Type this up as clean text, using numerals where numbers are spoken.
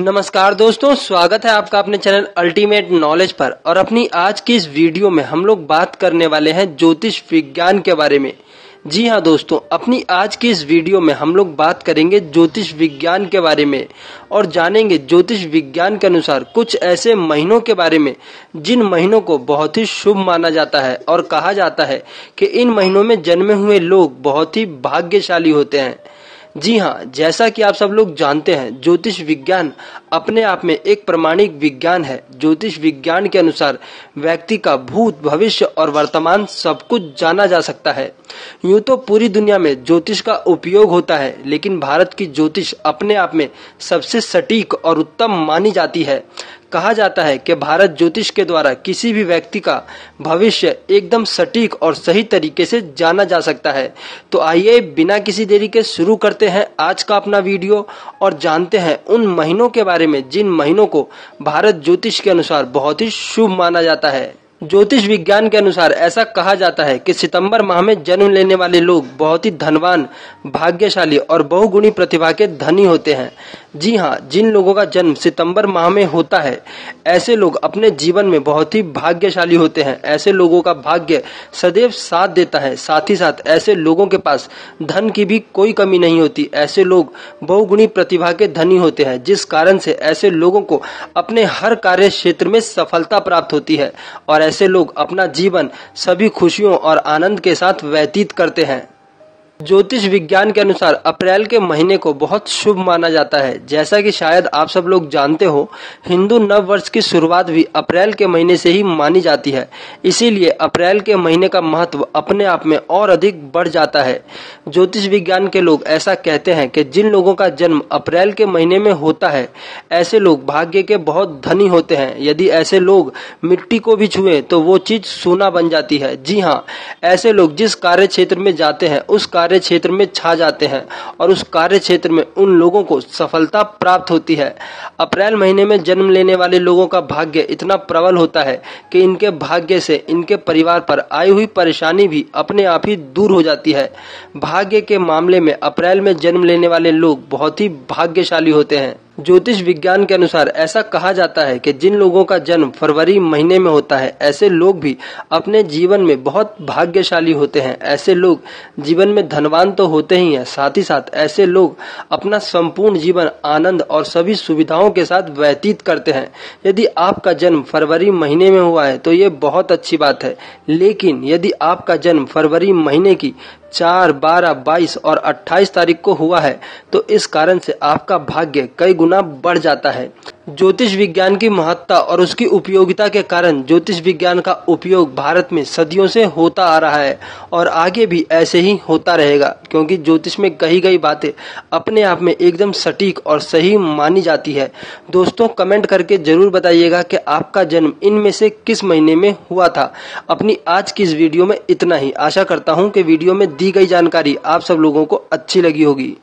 नमस्कार दोस्तों, स्वागत है आपका अपने चैनल अल्टीमेट नॉलेज पर। और अपनी आज की इस वीडियो में हम लोग बात करने वाले हैं ज्योतिष विज्ञान के बारे में। जी हाँ दोस्तों, अपनी आज की इस वीडियो में हम लोग बात करेंगे ज्योतिष विज्ञान के बारे में और जानेंगे ज्योतिष विज्ञान के अनुसार कुछ ऐसे महीनों के बारे में जिन महीनों को बहुत ही शुभ माना जाता है। और कहा जाता है कि इन महीनों में जन्मे हुए लोग बहुत ही भाग्यशाली होते हैं। जी हाँ, जैसा कि आप सब लोग जानते हैं, ज्योतिष विज्ञान अपने आप में एक प्रामाणिक विज्ञान है। ज्योतिष विज्ञान के अनुसार व्यक्ति का भूत, भविष्य और वर्तमान सब कुछ जाना जा सकता है। यूँ तो पूरी दुनिया में ज्योतिष का उपयोग होता है, लेकिन भारत की ज्योतिष अपने आप में सबसे सटीक और उत्तम मानी जाती है। कहा जाता है कि भारत ज्योतिष के द्वारा किसी भी व्यक्ति का भविष्य एकदम सटीक और सही तरीके से जाना जा सकता है। तो आइए बिना किसी देरी के शुरू करते हैं आज का अपना वीडियो और जानते हैं उन महीनों के बारे में जिन महीनों को भारत ज्योतिष के अनुसार बहुत ही शुभ माना जाता है। ज्योतिष विज्ञान के अनुसार ऐसा कहा जाता है कि सितंबर माह में जन्म लेने वाले लोग बहुत ही धनवान, भाग्यशाली और बहुगुणी प्रतिभा के धनी होते हैं। जी हाँ, जिन लोगों का जन्म सितंबर माह में होता है, ऐसे लोग अपने जीवन में बहुत ही भाग्यशाली होते हैं। ऐसे लोगों का भाग्य सदैव साथ देता है। साथ ही साथ ऐसे लोगों के पास धन की भी कोई कमी नहीं होती। ऐसे लोग बहुगुणी प्रतिभा के धनी होते हैं, जिस कारण से ऐसे लोगों को अपने हर कार्य क्षेत्र में सफलता प्राप्त होती है। और ऐसे लोग अपना जीवन सभी खुशियों और आनंद के साथ व्यतीत करते हैं। ज्योतिष विज्ञान के अनुसार अप्रैल के महीने को बहुत शुभ माना जाता है। जैसा कि शायद आप सब लोग जानते हो, हिंदू नव वर्ष की शुरुआत भी अप्रैल के महीने से ही मानी जाती है। इसीलिए अप्रैल के महीने का महत्व अपने आप में और अधिक बढ़ जाता है। ज्योतिष विज्ञान के लोग ऐसा कहते हैं कि जिन लोगों का जन्म अप्रैल के महीने में होता है, ऐसे लोग भाग्य के बहुत धनी होते हैं। यदि ऐसे लोग मिट्टी को भी छुएं तो वो चीज सोना बन जाती है। जी हाँ, ऐसे लोग जिस कार्य क्षेत्र में जाते हैं उस कार्य क्षेत्र में छा जाते हैं और उस कार्य क्षेत्र में उन लोगों को सफलता प्राप्त होती है। अप्रैल महीने में जन्म लेने वाले लोगों का भाग्य इतना प्रबल होता है कि इनके भाग्य से इनके परिवार पर आई हुई परेशानी भी अपने आप ही दूर हो जाती है। भाग्य के मामले में अप्रैल में जन्म लेने वाले लोग बहुत ही भाग्यशाली होते हैं। ज्योतिष विज्ञान के अनुसार ऐसा कहा जाता है कि जिन लोगों का जन्म फरवरी महीने में होता है, ऐसे लोग भी अपने जीवन में बहुत भाग्यशाली होते हैं। ऐसे लोग जीवन में धनवान तो होते ही हैं, साथ ही साथ ऐसे लोग अपना संपूर्ण जीवन आनंद और सभी सुविधाओं के साथ व्यतीत करते हैं। यदि आपका जन्म फरवरी महीने में हुआ है तो ये बहुत अच्छी बात है, लेकिन यदि आपका जन्म फरवरी महीने की 4, 12, 22 और 28 तारीख को हुआ है तो इस कारण से आपका भाग्य कई गुना बढ़ जाता है। ज्योतिष विज्ञान की महत्ता और उसकी उपयोगिता के कारण ज्योतिष विज्ञान का उपयोग भारत में सदियों से होता आ रहा है और आगे भी ऐसे ही होता रहेगा, क्योंकि ज्योतिष में कही गई बातें अपने आप में एकदम सटीक और सही मानी जाती है। दोस्तों, कमेंट करके जरूर बताइएगा कि आपका जन्म इनमें से किस महीने में हुआ था। अपनी आज की इस वीडियो में इतना ही। आशा करता हूँ कि वीडियो में दी गई जानकारी आप सब लोगों को अच्छी लगी होगी।